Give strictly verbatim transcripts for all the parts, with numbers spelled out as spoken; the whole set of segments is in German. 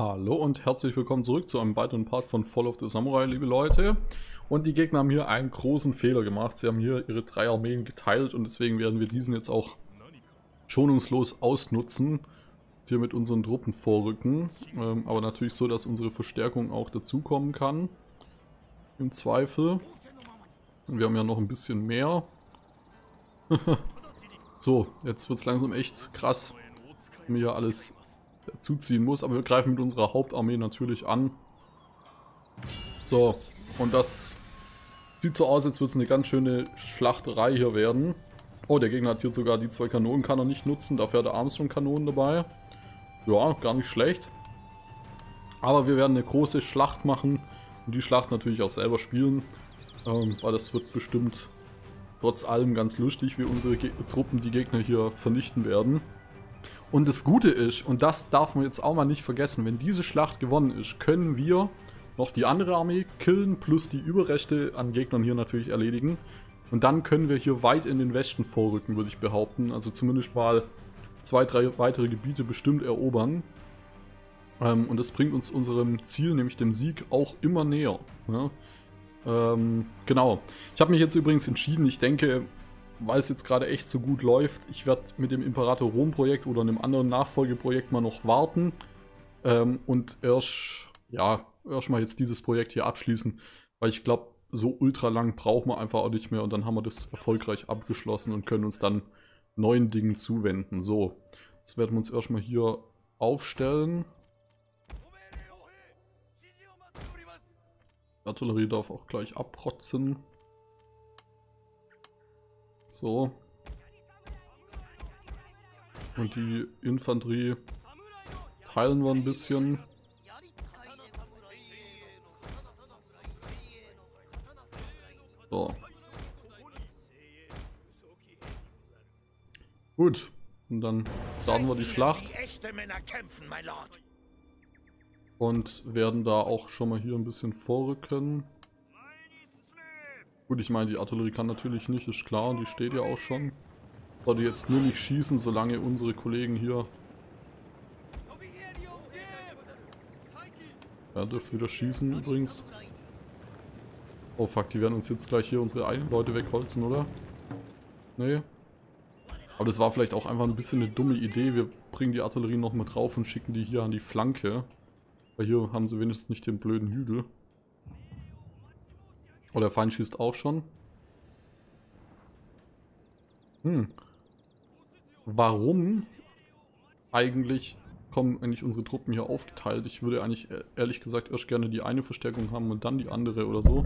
Hallo und herzlich willkommen zurück zu einem weiteren Part von Fall of the Samurai, liebe Leute. Und die Gegner haben hier einen großen Fehler gemacht. Sie haben hier ihre drei Armeen geteilt und deswegen werden wir diesen jetzt auch schonungslos ausnutzen. Hier mit unseren Truppen vorrücken. Ähm, aber natürlich so, dass unsere Verstärkung auch dazukommen kann. Im Zweifel. Wir haben ja noch ein bisschen mehr. So, jetzt wird es langsam echt krass, wenn wir hier alles zuziehen muss, aber wir greifen mit unserer Hauptarmee natürlich an. So, und das sieht so aus, jetzt wird es eine ganz schöne Schlachterei hier werden. Oh, der Gegner hat hier sogar die zwei Kanonen, kann er nicht nutzen, dafür hat er Armstrong-Kanonen dabei. Ja, gar nicht schlecht. Aber wir werden eine große Schlacht machen und die Schlacht natürlich auch selber spielen, ähm, weil das wird bestimmt trotz allem ganz lustig, wie unsere Ge- Truppen die Gegner hier vernichten werden. Und das Gute ist, und das darf man jetzt auch mal nicht vergessen, wenn diese Schlacht gewonnen ist, können wir noch die andere Armee killen, plus die Überreste an Gegnern hier natürlich erledigen. Und dann können wir hier weit in den Westen vorrücken, würde ich behaupten. Also zumindest mal zwei, drei weitere Gebiete bestimmt erobern. Ähm, und das bringt uns unserem Ziel, nämlich dem Sieg, auch immer näher. Ja? Ähm, genau. Ich habe mich jetzt übrigens entschieden, ich denke, weil es jetzt gerade echt so gut läuft, ich werde mit dem Imperator Rom Projekt oder einem anderen Nachfolgeprojekt mal noch warten ähm, und erst, ja, erst mal jetzt dieses Projekt hier abschließen, weil ich glaube, so ultra lang brauchen wir einfach auch nicht mehr und dann haben wir das erfolgreich abgeschlossen und können uns dann neuen Dingen zuwenden. So, das werden wir uns erst mal hier aufstellen. Artillerie darf auch gleich abrotzen. So. Und die Infanterie teilen wir ein bisschen. So. Gut. Und dann starten wir die Schlacht. Und werden da auch schon mal hier ein bisschen vorrücken. Gut, ich meine, die Artillerie kann natürlich nicht, ist klar, die steht ja auch schon. Sollte jetzt nur nicht schießen, solange unsere Kollegen hier... Ja, dürfen wieder schießen übrigens. Oh fuck, die werden uns jetzt gleich hier unsere eigenen Leute wegholzen, oder? Nee. Aber das war vielleicht auch einfach ein bisschen eine dumme Idee. Wir bringen die Artillerie nochmal drauf und schicken die hier an die Flanke. Weil hier haben sie wenigstens nicht den blöden Hügel. Oh, der Feind schießt auch schon. Hm. Warum eigentlich kommen eigentlich unsere Truppen hier aufgeteilt? Ich würde eigentlich ehrlich gesagt erst gerne die eine Verstärkung haben und dann die andere oder so.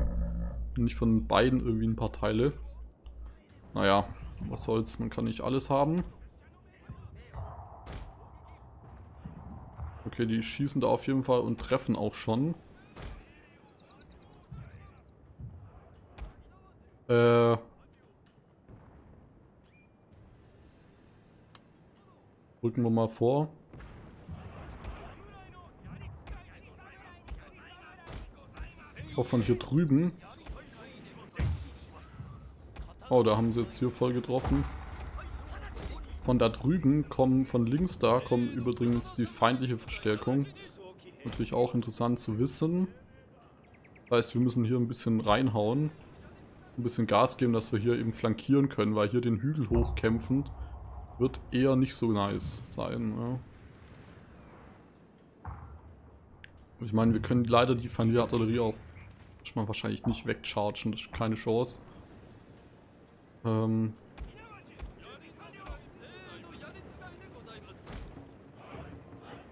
Nicht von beiden irgendwie ein paar Teile. Naja, was soll's, man kann nicht alles haben. Okay, die schießen da auf jeden Fall und treffen auch schon. Äh. Rücken wir mal vor. Auch von hier drüben. Oh, da haben sie jetzt hier voll getroffen. Von da drüben kommen, von links da kommen übrigens die feindliche Verstärkung. Natürlich auch interessant zu wissen. Das heißt, wir müssen hier ein bisschen reinhauen. Ein bisschen Gas geben, dass wir hier eben flankieren können, weil hier den Hügel hochkämpfen wird eher nicht so nice sein. Ja. Ich meine, wir können leider die feindliche Artillerie auch mal wahrscheinlich nicht wegchargen, das ist keine Chance. Ähm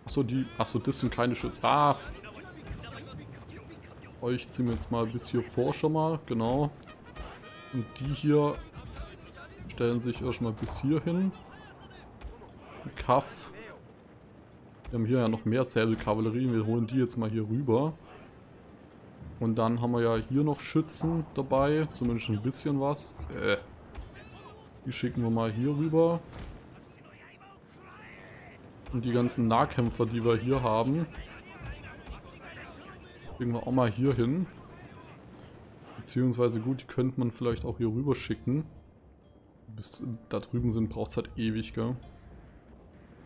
achso, die, achso, das sind keine Schütze. Ah! Euch ziehen wir jetzt mal bis hier vor schon mal, genau. Und die hier stellen sich erstmal bis hier hin. Kaff. Wir haben hier ja noch mehr Säbelkavallerie. Wir holen die jetzt mal hier rüber. Und dann haben wir ja hier noch Schützen dabei. Zumindest ein bisschen was. Äh. Die schicken wir mal hier rüber. Und die ganzen Nahkämpfer, die wir hier haben, kriegen wir auch mal hier hin. Beziehungsweise gut, die könnte man vielleicht auch hier rüber schicken. Bis da drüben sind, braucht es halt ewig, gell?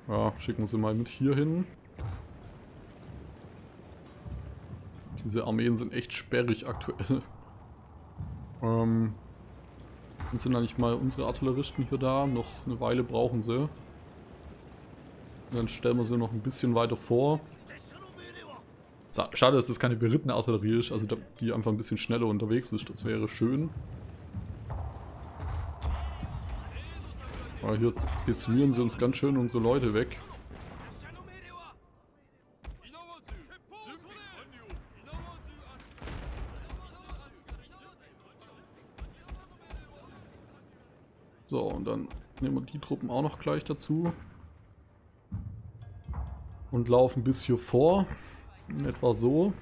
Ja, schicken wir sie mal mit hier hin. Diese Armeen sind echt sperrig aktuell. Ähm, sind dann nicht mal unsere Artilleristen hier da? Noch eine Weile brauchen sie. Und dann stellen wir sie noch ein bisschen weiter vor. Schade, dass das keine berittene Artillerie ist, also die einfach ein bisschen schneller unterwegs ist. Das wäre schön. Aber hier dezimieren sie uns ganz schön unsere Leute weg. So, und dann nehmen wir die Truppen auch noch gleich dazu. Und laufen bis hier vor. In etwa so.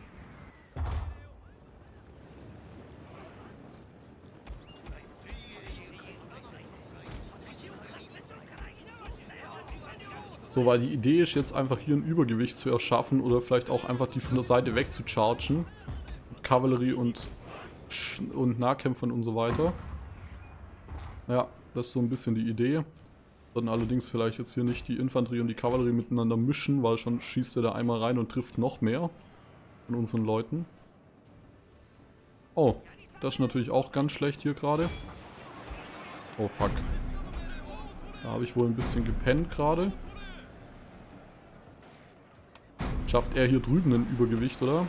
So, weil die Idee ist jetzt einfach hier ein Übergewicht zu erschaffen oder vielleicht auch einfach die von der Seite weg zu chargen. Mit Kavallerie und, und Nahkämpfern und so weiter. Ja, das ist so ein bisschen die Idee. Dann allerdings vielleicht jetzt hier nicht die Infanterie und die Kavallerie miteinander mischen, weil schon schießt er da einmal rein und trifft noch mehr von unseren Leuten. Oh, das ist natürlich auch ganz schlecht hier gerade. Oh fuck. Da habe ich wohl ein bisschen gepennt gerade. Schafft er hier drüben ein Übergewicht, oder?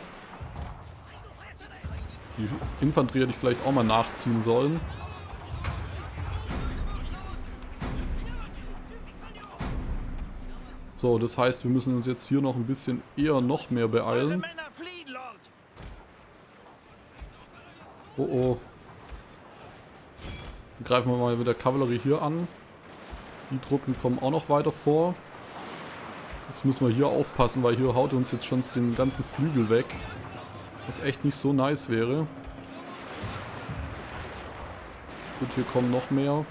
Die Infanterie hätte ich vielleicht auch mal nachziehen sollen. So, das heißt, wir müssen uns jetzt hier noch ein bisschen eher noch mehr beeilen. Oh oh. Dann greifen wir mal mit der Kavallerie hier an. Die Truppen kommen auch noch weiter vor. Jetzt müssen wir hier aufpassen, weil hier haut uns jetzt schon den ganzen Flügel weg. Was echt nicht so nice wäre. Gut, hier kommen noch mehr.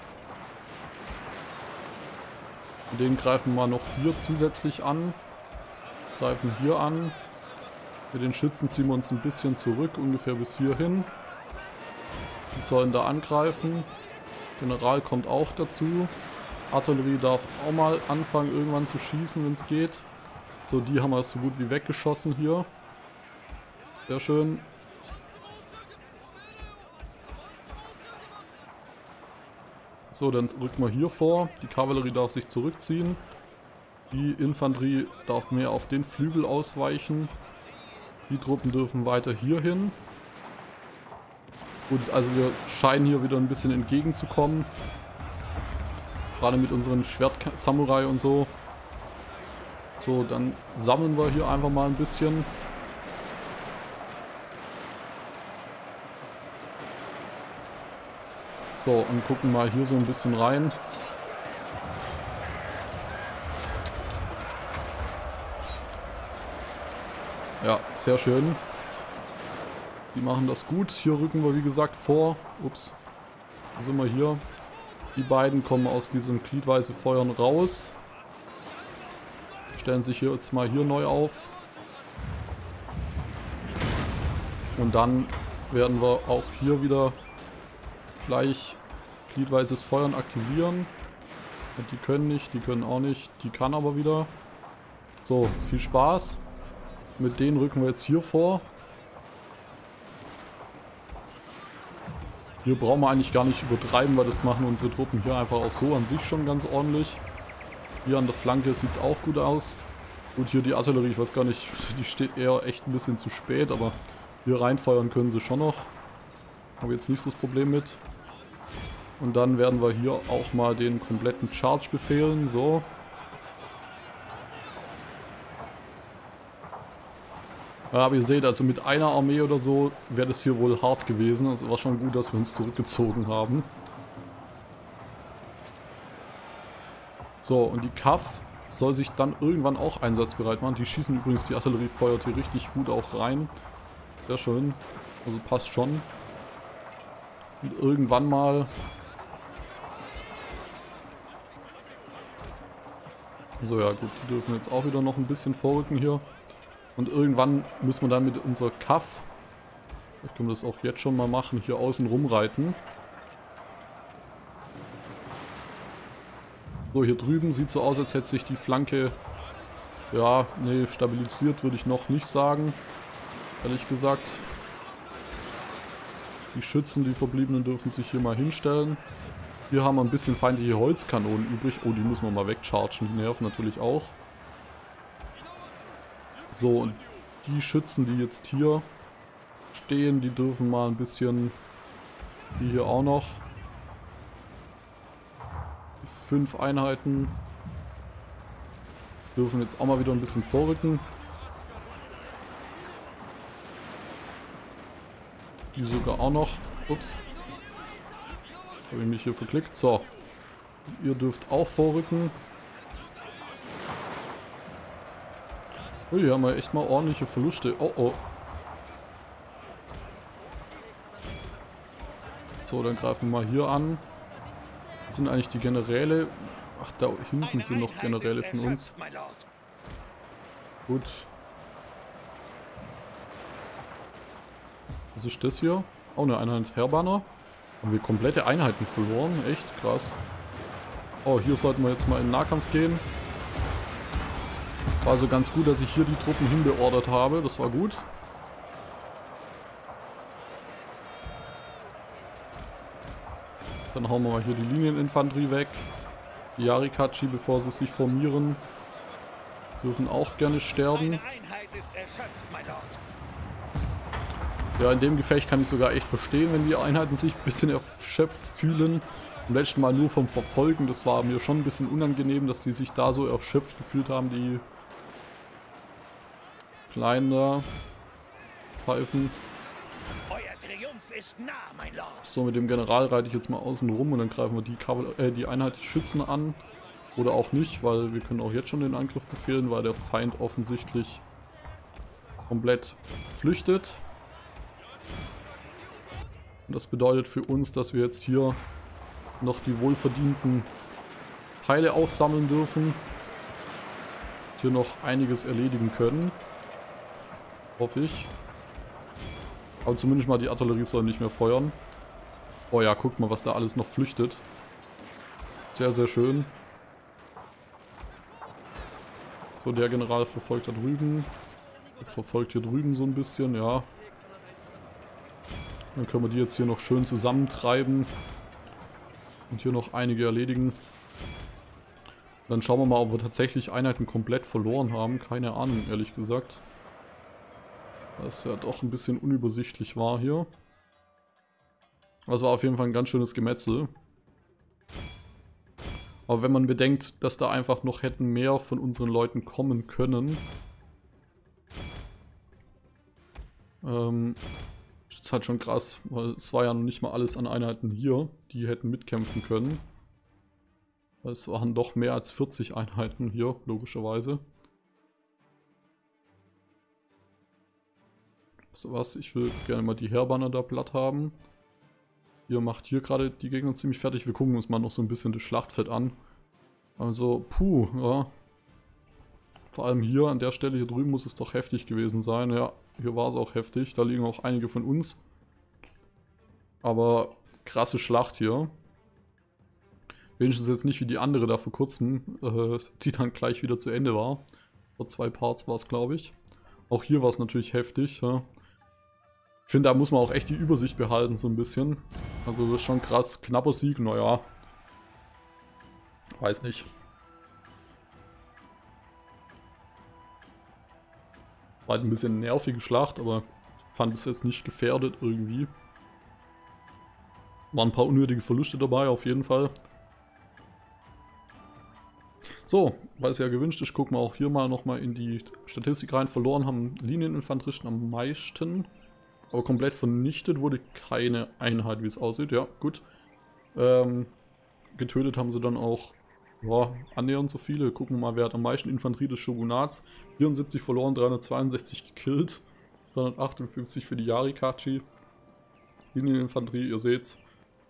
Den greifen wir noch hier zusätzlich an. Greifen hier an. Mit den Schützen ziehen wir uns ein bisschen zurück, ungefähr bis hier hin. Die sollen da angreifen. General kommt auch dazu. Artillerie darf auch mal anfangen, irgendwann zu schießen, wenn es geht. So, die haben wir so gut wie weggeschossen hier. Sehr schön. So, dann rücken wir hier vor. Die Kavallerie darf sich zurückziehen. Die Infanterie darf mehr auf den Flügel ausweichen. Die Truppen dürfen weiter hier hin. Gut, also wir scheinen hier wieder ein bisschen entgegenzukommen. Gerade mit unseren Schwert-Samurai und so. So, dann sammeln wir hier einfach mal ein bisschen. So, und gucken mal hier so ein bisschen rein. Ja, sehr schön. Die machen das gut. Hier rücken wir, wie gesagt, vor. Ups. Da sind wir hier. Die beiden kommen aus diesem gliedweise Feuern raus. Stellen sich hier jetzt mal hier neu auf. Und dann werden wir auch hier wieder gleich gliedweises Feuern aktivieren. Und die können nicht, die können auch nicht, die kann aber wieder. So, viel Spaß. Mit denen rücken wir jetzt hier vor. Hier brauchen wir eigentlich gar nicht übertreiben, weil das machen unsere Truppen hier einfach auch so an sich schon ganz ordentlich. Hier an der Flanke sieht es auch gut aus. Und hier die Artillerie, ich weiß gar nicht, die steht eher echt ein bisschen zu spät, aber hier reinfeuern können sie schon noch. Habe jetzt nicht so das Problem mit. Und dann werden wir hier auch mal den kompletten Charge befehlen. So. Ja, aber ihr seht, also mit einer Armee oder so wäre das hier wohl hart gewesen. Also war schon gut, dass wir uns zurückgezogen haben. So, und die Kaff soll sich dann irgendwann auch einsatzbereit machen. Die schießen übrigens, die Artillerie feuert hier richtig gut auch rein. Sehr schön. Also passt schon. Und irgendwann mal. So, ja gut, die dürfen jetzt auch wieder noch ein bisschen vorrücken hier. Und irgendwann müssen wir dann mit unserer Kaff, ich kann das auch jetzt schon mal machen, hier außen rumreiten. So, hier drüben sieht so aus, als hätte sich die Flanke, ja, nee, stabilisiert würde ich noch nicht sagen. ehrlich gesagt. Die Schützen, die Verbliebenen, dürfen sich hier mal hinstellen. Hier haben wir ein bisschen feindliche Holzkanonen übrig. Oh, die müssen wir mal wegchargen. Die nerven natürlich auch. So, und die Schützen, die jetzt hier stehen, die dürfen mal ein bisschen... Die hier auch noch. Fünf Einheiten. Dürfen jetzt auch mal wieder ein bisschen vorrücken. Die sogar auch noch. Ups. Habe ich mich hier verklickt. So. Ihr dürft auch vorrücken. Oh, hier haben wir echt mal ordentliche Verluste. Oh oh. So, dann greifen wir mal hier an. Das sind eigentlich die Generäle. Ach, da hinten sind noch Generäle von uns. Gut. Was ist das hier? Auch eine Einheit Herbanner. Haben wir komplette Einheiten verloren. Echt krass. Oh, hier sollten wir jetzt mal in den Nahkampf gehen. War also ganz gut, dass ich hier die Truppen hinbeordert habe. Das war gut. Dann hauen wir mal hier die Linieninfanterie weg. Die Yarikachi, bevor sie sich formieren, dürfen auch gerne sterben. Meine Einheit ist erschöpft, mein Lord. Ja, in dem Gefecht kann ich sogar echt verstehen, wenn die Einheiten sich ein bisschen erschöpft fühlen. Im letzten Mal nur vom Verfolgen, das war mir schon ein bisschen unangenehm, dass die sich da so erschöpft gefühlt haben, die Kleinen da. Pfeifen. Ist nah, mein Lord. So, mit dem General reite ich jetzt mal außen rum und dann greifen wir die, äh, die Einheit Schützen an. Oder auch nicht, weil wir können auch jetzt schon den Angriff befehlen, weil der Feind offensichtlich komplett flüchtet. Und das bedeutet für uns, dass wir jetzt hier noch die wohlverdienten Teile aufsammeln dürfen. Und hier noch einiges erledigen können. Hoffe ich. Aber zumindest mal die Artillerie soll nicht mehr feuern. Oh ja, guckt mal, was da alles noch flüchtet. Sehr, sehr schön. So, der General verfolgt da drüben. Verfolgt hier drüben so ein bisschen, ja. Dann können wir die jetzt hier noch schön zusammentreiben. Und hier noch einige erledigen. Dann schauen wir mal, ob wir tatsächlich Einheiten komplett verloren haben. Keine Ahnung, ehrlich gesagt. Was ja doch ein bisschen unübersichtlich war hier. Das war auf jeden Fall ein ganz schönes Gemetzel. Aber wenn man bedenkt, dass da einfach noch hätten mehr von unseren Leuten kommen können. Ähm, das ist halt schon krass, weil es war ja noch nicht mal alles an Einheiten hier, die hätten mitkämpfen können. Es waren doch mehr als vierzig Einheiten hier, logischerweise. Was, ich will gerne mal die Heerbanner da platt haben. Ihr macht hier gerade die Gegner ziemlich fertig. Wir gucken uns mal noch so ein bisschen das Schlachtfeld an. Also, puh, ja. Vor allem hier an der Stelle hier drüben muss es doch heftig gewesen sein. Ja, hier war es auch heftig. Da liegen auch einige von uns. Aber krasse Schlacht hier. Wenigstens jetzt nicht wie die andere da vor kurzem, äh, die dann gleich wieder zu Ende war. Vor zwei Parts war es, glaube ich. Auch hier war es natürlich heftig. Ja. Ich finde, da muss man auch echt die Übersicht behalten, so ein bisschen. Also das ist schon krass. Knapper Sieg, naja. Weiß nicht. War halt ein bisschen nervige Schlacht, aber fand es jetzt nicht gefährdet irgendwie. Waren ein paar unnötige Verluste dabei, auf jeden Fall. So, weil es ja gewünscht ist, gucken wir auch hier mal nochmal in die Statistik rein. Verloren haben Linieninfanteristen am meisten. Aber komplett vernichtet wurde keine Einheit, wie es aussieht. Ja, gut. Ähm, getötet haben sie dann auch ja, annähernd so viele. Gucken wir mal, wer hat am meisten Infanterie des Shogunats. vierundsiebzig verloren, dreihundertzweiundsechzig gekillt. dreihundertachtundfünfzig für die Yarikachi. Linieninfanterie, ihr seht's,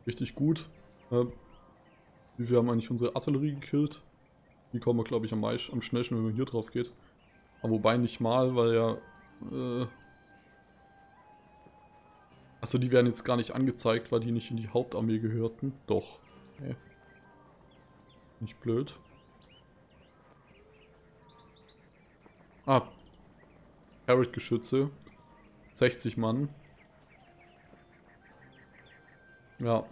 richtig gut. Ähm, wie viel haben eigentlich unsere Artillerie gekillt? Die kommen wir, glaube ich, am meisten, am schnellsten, wenn man hier drauf geht. Aber wobei nicht mal, weil ja... Äh, Achso, die werden jetzt gar nicht angezeigt, weil die nicht in die Hauptarmee gehörten. Doch. Okay. Nicht blöd. Ah. Parrot-Geschütze. sechzig Mann. Ja,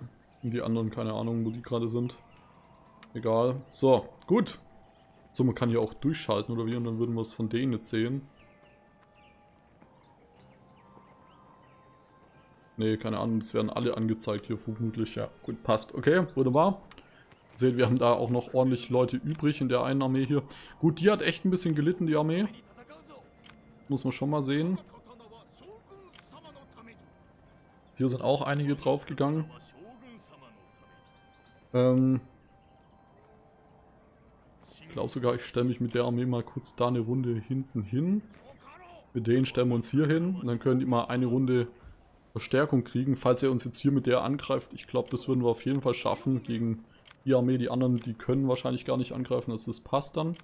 die anderen, keine Ahnung, wo die gerade sind. Egal. So, gut. So, man kann hier auch durchschalten oder wie, und dann würden wir es von denen jetzt sehen. Ne, keine Ahnung, es werden alle angezeigt hier vermutlich. Ja, gut, passt. Okay, wunderbar. Seht, wir haben da auch noch ordentlich Leute übrig in der einen Armee hier. Gut, die hat echt ein bisschen gelitten, die Armee. Muss man schon mal sehen. Hier sind auch einige draufgegangen. Ähm ich glaube sogar, ich stelle mich mit der Armee mal kurz da eine Runde hinten hin. Mit denen stellen wir uns hier hin. Und dann können die mal eine Runde Verstärkung kriegen. Falls er uns jetzt hier mit der angreift, ich glaube, das würden wir auf jeden Fall schaffen. Gegen die Armee, die anderen, die können wahrscheinlich gar nicht angreifen. Also das passt dann.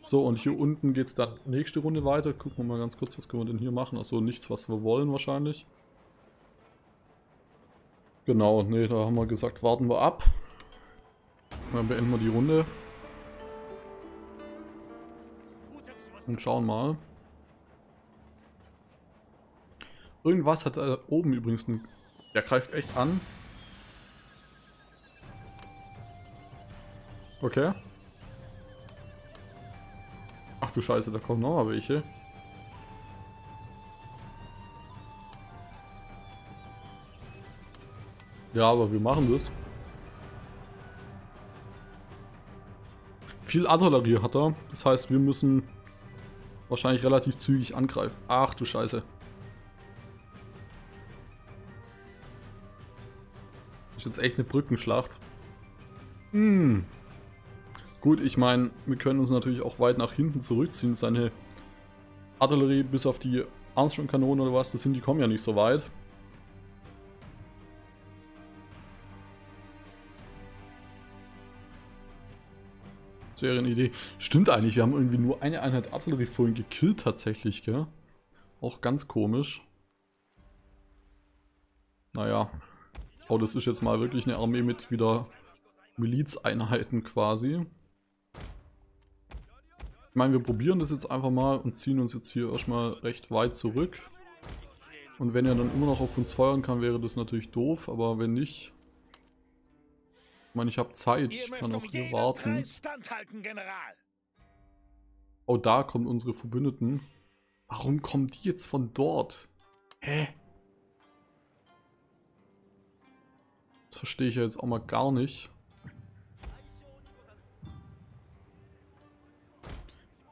So, und hier unten geht es dann nächste Runde weiter. Gucken wir mal ganz kurz, was können wir denn hier machen. Achso, nichts, was wir wollen wahrscheinlich. Genau, ne, da haben wir gesagt, warten wir ab. Dann beenden wir die Runde. Und schauen mal. Irgendwas hat da oben übrigens einen... Der greift echt an. Okay. Ach du Scheiße, da kommen nochmal welche. Ja, aber wir machen das. Viel Artillerie hat er. Das heißt, wir müssen wahrscheinlich relativ zügig angreifen. Ach du Scheiße. Ist jetzt echt eine Brückenschlacht. Hm. Gut, ich meine, wir können uns natürlich auch weit nach hinten zurückziehen. Seine Artillerie bis auf die Armstrong-Kanonen oder was, das sind, die kommen ja nicht so weit. Das wäre eine Idee. Stimmt eigentlich, wir haben irgendwie nur eine Einheit Artillerie vorhin gekillt tatsächlich, gell? Auch ganz komisch. Naja. Oh, das ist jetzt mal wirklich eine Armee mit wieder Milizeinheiten quasi. Ich meine, wir probieren das jetzt einfach mal und ziehen uns jetzt hier erstmal recht weit zurück. Und wenn er dann immer noch auf uns feuern kann, wäre das natürlich doof, aber wenn nicht... Ich meine, ich habe Zeit, ich kann auch hier warten. Oh, da kommen unsere Verbündeten. Warum kommen die jetzt von dort? Hä? Das verstehe ich ja jetzt auch mal gar nicht.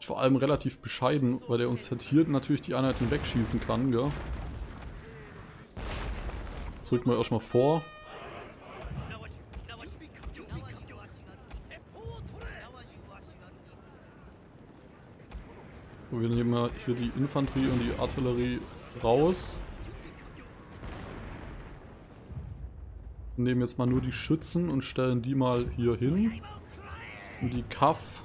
Ist vor allem relativ bescheiden, weil der uns halt hier natürlich die Einheiten wegschießen kann, gell? Jetzt rücken wir erstmal vor. Wir nehmen mal hier die Infanterie und die Artillerie raus. Nehmen jetzt mal nur die Schützen und stellen die mal hier hin. Und die Kaff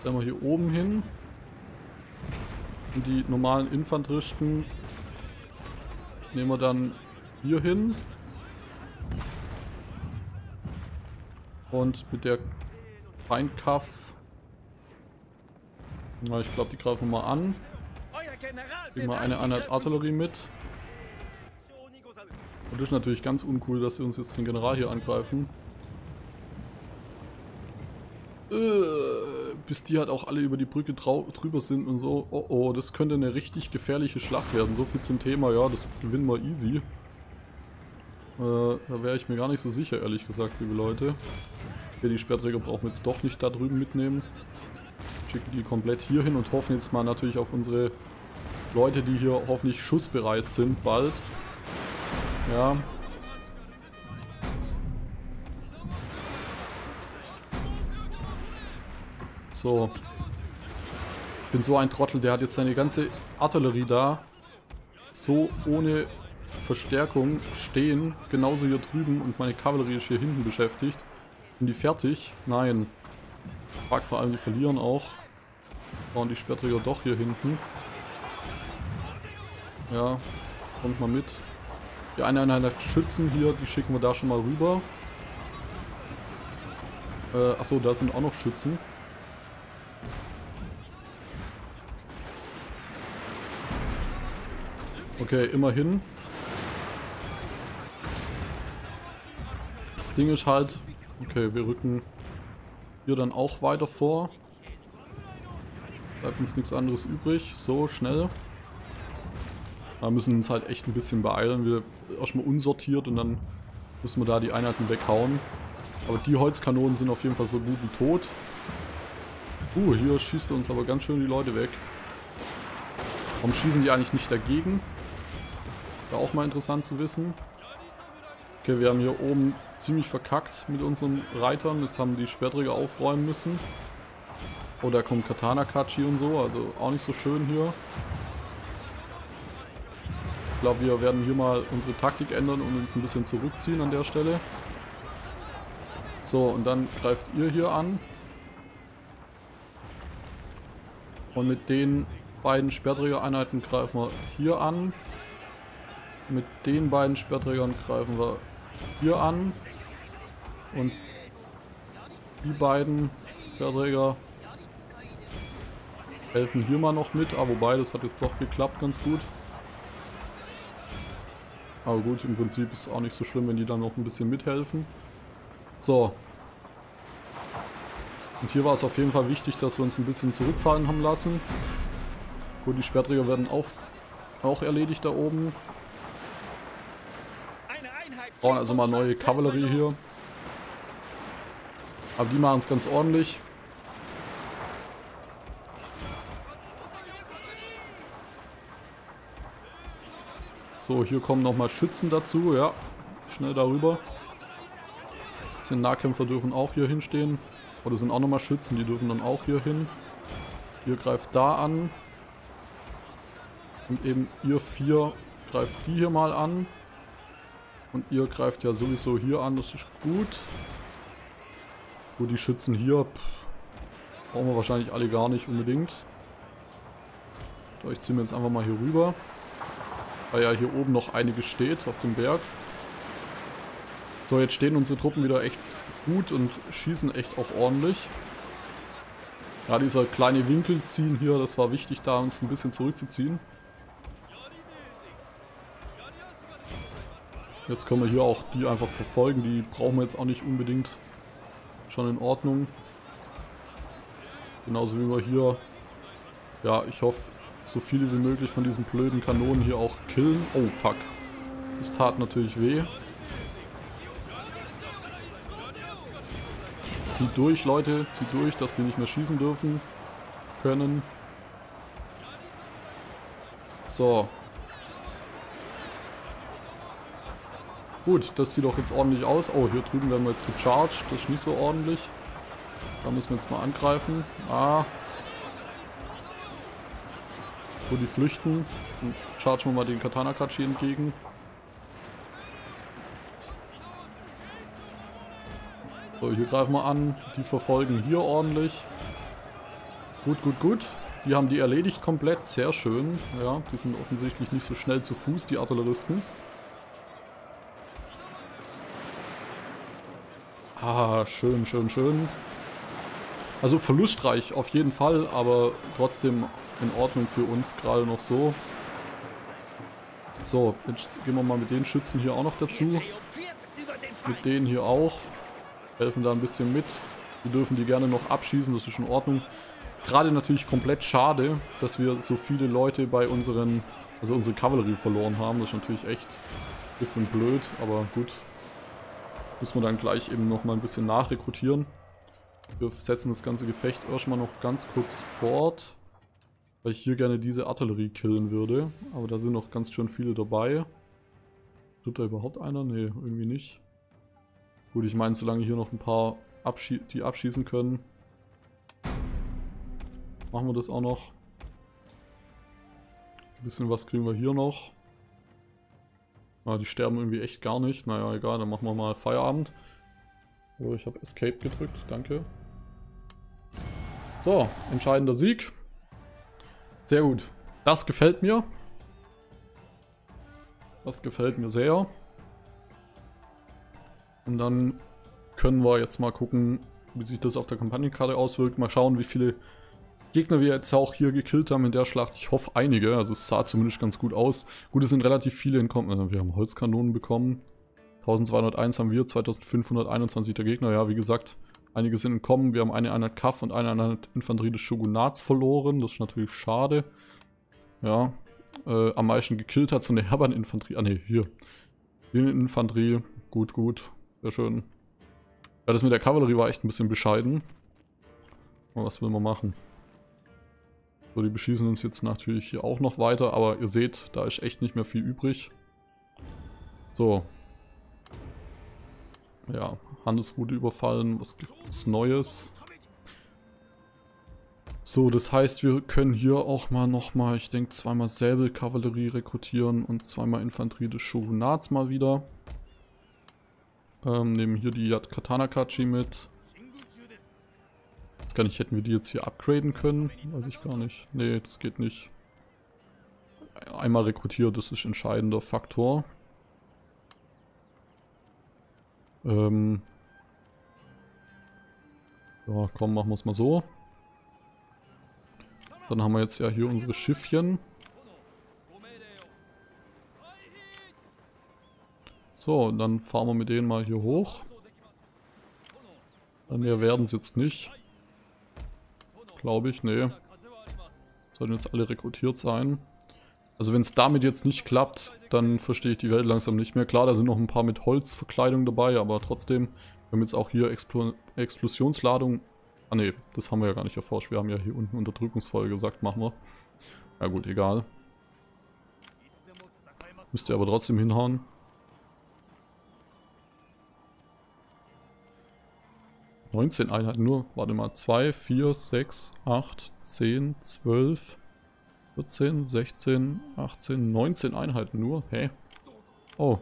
stellen wir hier oben hin. Und die normalen Infanteristen nehmen wir dann hier hin. Und mit der Feinkaff, na, ich glaube, die greifen wir mal an. Nehmen wir eine Einheit Artillerie mit. Und das ist natürlich ganz uncool, dass sie uns jetzt den General hier angreifen. Äh, bis die halt auch alle über die Brücke drüber sind und so. Oh oh, das könnte eine richtig gefährliche Schlacht werden. So viel zum Thema, ja, das gewinnen wir easy. Äh, da wäre ich mir gar nicht so sicher, ehrlich gesagt, liebe Leute. Hier, die Sperrträger brauchen wir jetzt doch nicht da drüben mitnehmen. Schicken die komplett hier hin und hoffen jetzt mal natürlich auf unsere Leute, die hier hoffentlich schussbereit sind, bald. Ja. So. Ich bin so ein Trottel, der hat jetzt seine ganze Artillerie da. So ohne Verstärkung stehen. Genauso hier drüben, und meine Kavallerie ist hier hinten beschäftigt. Sind die fertig? Nein. Ich frag vor allem, die verlieren auch. Bauen die Sperrträger doch hier hinten. Ja. Kommt mal mit. Die eine Einheit Schützen hier, die schicken wir da schon mal rüber. Äh, achso, da sind auch noch Schützen. Okay, immerhin. Das Ding ist halt... Okay, wir rücken hier dann auch weiter vor. Bleibt uns nichts anderes übrig. So, schnell. Wir müssen uns halt echt ein bisschen beeilen. Wir erstmal unsortiert und dann müssen wir da die Einheiten weghauen. Aber die Holzkanonen sind auf jeden Fall so gut wie tot. Uh, hier schießt er uns aber ganz schön die Leute weg. Warum schießen die eigentlich nicht dagegen? War auch mal interessant zu wissen. Okay, wir haben hier oben ziemlich verkackt mit unseren Reitern. Jetzt haben die Schwerträger aufräumen müssen. Oh, da kommt Katana Kachi und so. Also auch nicht so schön hier. Ich glaube, wir werden hier mal unsere Taktik ändern und uns ein bisschen zurückziehen an der Stelle. So, und dann greift ihr hier an. Und mit den beiden Sperrträgereinheiten greifen wir hier an. Mit den beiden Sperrträgern greifen wir hier an. Und die beiden Sperrträger helfen hier mal noch mit. Aber wobei, das hat jetzt doch geklappt ganz gut. Aber gut, im Prinzip ist es auch nicht so schlimm, wenn die dann noch ein bisschen mithelfen. So. Und hier war es auf jeden Fall wichtig, dass wir uns ein bisschen zurückfallen haben lassen. Gut, die Schwerträger werden auf, auch erledigt da oben. Brauchen also mal neue Kavallerie hier. Aber die machen es ganz ordentlich. So, hier kommen nochmal Schützen dazu. Ja, schnell darüber. Ein bisschen Nahkämpfer dürfen auch hier hinstehen. Oder sind auch nochmal Schützen, die dürfen dann auch hier hin. Ihr greift da an. Und eben ihr vier greift die hier mal an. Und ihr greift ja sowieso hier an, das ist gut. Gut, die Schützen hier pff, brauchen wir wahrscheinlich alle gar nicht unbedingt. So, ich ziehe mir jetzt einfach mal hier rüber. Weil ja hier oben noch einige steht auf dem Berg. So, jetzt stehen unsere Truppen wieder echt gut und schießen echt auch ordentlich. Ja, dieser kleine Winkel ziehen hier, das war wichtig, da uns ein bisschen zurückzuziehen. Jetzt können wir hier auch die einfach verfolgen, die brauchen wir jetzt auch nicht unbedingt, schon in Ordnung. Genauso wie wir hier, ja, ich hoffe, so viele wie möglich von diesen blöden Kanonen hier auch killen. Oh fuck, das tat natürlich weh. Zieht durch, Leute, zieht durch, dass die nicht mehr schießen dürfen können. So. Gut, das sieht doch jetzt ordentlich aus. Oh, hier drüben werden wir jetzt gecharged, das ist nicht so ordentlich. Da müssen wir jetzt mal angreifen. Ah. Wo die flüchten. Dann chargen wir mal den Katana Kachi entgegen. So, hier greifen wir an. Die verfolgen hier ordentlich. Gut, gut, gut. Die haben die erledigt komplett. Sehr schön. Ja, die sind offensichtlich nicht so schnell zu Fuß, die Artilleristen. Ah, schön, schön, schön. Also verlustreich auf jeden Fall, aber trotzdem in Ordnung für uns gerade noch so. So, jetzt gehen wir mal mit den Schützen hier auch noch dazu. Mit denen hier auch. Helfen da ein bisschen mit. Wir dürfen die gerne noch abschießen, das ist in Ordnung. Gerade natürlich komplett schade, dass wir so viele Leute bei unseren, also unsere Kavallerie verloren haben. Das ist natürlich echt ein bisschen blöd, aber gut. Müssen wir dann gleich eben nochmal ein bisschen nachrekrutieren. Wir setzen das ganze Gefecht erstmal noch ganz kurz fort. Weil ich hier gerne diese Artillerie killen würde. Aber da sind noch ganz schön viele dabei. Tut da überhaupt einer? Nee, irgendwie nicht. Gut, ich meine, solange hier noch ein paar, abschie die abschießen können, machen wir das auch noch. Ein bisschen was kriegen wir hier noch. Ah, die sterben irgendwie echt gar nicht. Naja, egal, dann machen wir mal Feierabend. So, ich habe Escape gedrückt, danke. So, entscheidender Sieg. Sehr gut. Das gefällt mir. Das gefällt mir sehr. Und dann können wir jetzt mal gucken, wie sich das auf der Kampagnenkarte auswirkt. Mal schauen, wie viele Gegner wir jetzt auch hier gekillt haben in der Schlacht. Ich hoffe einige, also es sah zumindest ganz gut aus. Gut, es sind relativ viele hinkommen. Wir haben Holzkanonen bekommen. zwölfhunderteins haben wir, zweitausendfünfhunderteinundzwanzig der Gegner. Ja, wie gesagt, einige sind entkommen. Wir haben eine Einheit Kaff und eine Einheit Infanterie des Shogunats verloren. Das ist natürlich schade. Ja, äh, am meisten gekillt hat so eine Herberninfanterie. Ah ne, hier. Infanterie, gut, gut. Sehr schön. Ja, das mit der Kavallerie war echt ein bisschen bescheiden. Aber was will man machen? So, die beschießen uns jetzt natürlich hier auch noch weiter, aber ihr seht, da ist echt nicht mehr viel übrig. So. Ja, Handelsroute überfallen, was gibt's Neues? So, das heißt, wir können hier auch mal nochmal, ich denke, zweimal Säbelkavallerie rekrutieren und zweimal Infanterie des Shogunats mal wieder. Ähm, nehmen hier die Katana Kachi mit. Jetzt gar nicht, hätten wir die jetzt hier upgraden können? Weiß ich gar nicht. Nee, das geht nicht. Einmal rekrutiert, das ist entscheidender Faktor. Ähm. Ja, komm, machen wir es mal so. Dann haben wir jetzt ja hier unsere Schiffchen. So, dann fahren wir mit denen mal hier hoch. Mehr werden es jetzt nicht. Glaube ich, nee. Sollten jetzt alle rekrutiert sein. Also wenn es damit jetzt nicht klappt, dann verstehe ich die Welt langsam nicht mehr. Klar, da sind noch ein paar mit Holzverkleidung dabei, aber trotzdem, wir haben jetzt auch hier Explo Explosionsladung. Ah ne, das haben wir ja gar nicht erforscht. Wir haben ja hier unten Unterdrückungsfolge gesagt, machen wir. Na gut, egal. Müsste aber trotzdem hinhauen. neunzehn Einheiten nur, warte mal, zwei, vier, sechs, acht, zehn, zwölf, vierzehn, sechzehn, achtzehn, neunzehn Einheiten nur, hä? Oh,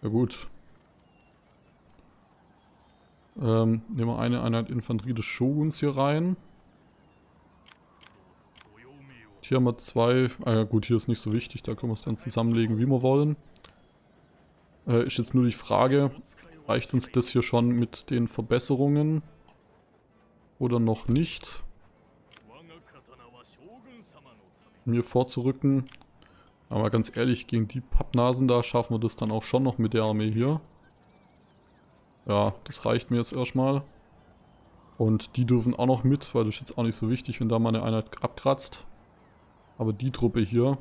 ja gut. Ähm, nehmen wir eine Einheit Infanterie des Shoguns hier rein. Und hier haben wir zwei, ah ja gut, hier ist nicht so wichtig, da können wir es dann zusammenlegen, wie wir wollen. Äh, ist jetzt nur die Frage... Reicht uns das hier schon mit den Verbesserungen? Oder noch nicht? Mir vorzurücken. Aber ganz ehrlich, gegen die Pappnasen da schaffen wir das dann auch schon noch mit der Armee hier. Ja, das reicht mir jetzt erstmal. Und die dürfen auch noch mit, weil das ist jetzt auch nicht so wichtig, wenn da mal eine Einheit abkratzt. Aber die Truppe hier...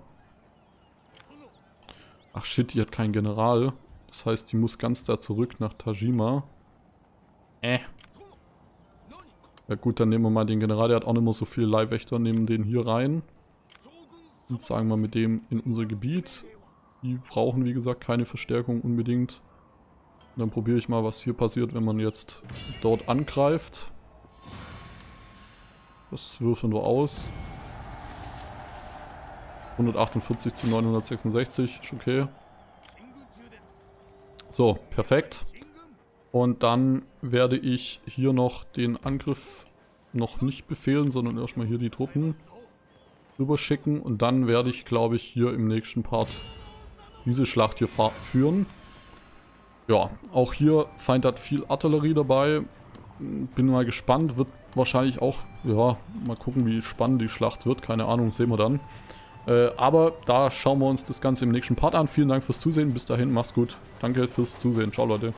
Ach shit, die hat keinen General. Das heißt, die muss ganz da zurück nach Tajima. Äh. Ja gut, dann nehmen wir mal den General. Der hat auch nicht mehr so viele Leibwächter. Nehmen den hier rein. Und sagen wir mit dem in unser Gebiet. Die brauchen, wie gesagt, keine Verstärkung unbedingt. Und dann probiere ich mal, was hier passiert, wenn man jetzt dort angreift. Das würfeln wir aus. hundertachtundvierzig zu neunhundertsechsundsechzig. Ist okay. So, perfekt. Und dann werde ich hier noch den Angriff noch nicht befehlen, sondern erstmal hier die Truppen rüberschicken. Und dann werde ich, glaube ich, hier im nächsten Part diese Schlacht hier führen. Ja, auch hier, Feind hat viel Artillerie dabei. Bin mal gespannt, wird wahrscheinlich auch, ja, mal gucken, wie spannend die Schlacht wird. Keine Ahnung, sehen wir dann. Aber da schauen wir uns das Ganze im nächsten Part an. Vielen Dank fürs Zusehen. Bis dahin, mach's gut. Danke fürs Zusehen. Ciao, Leute.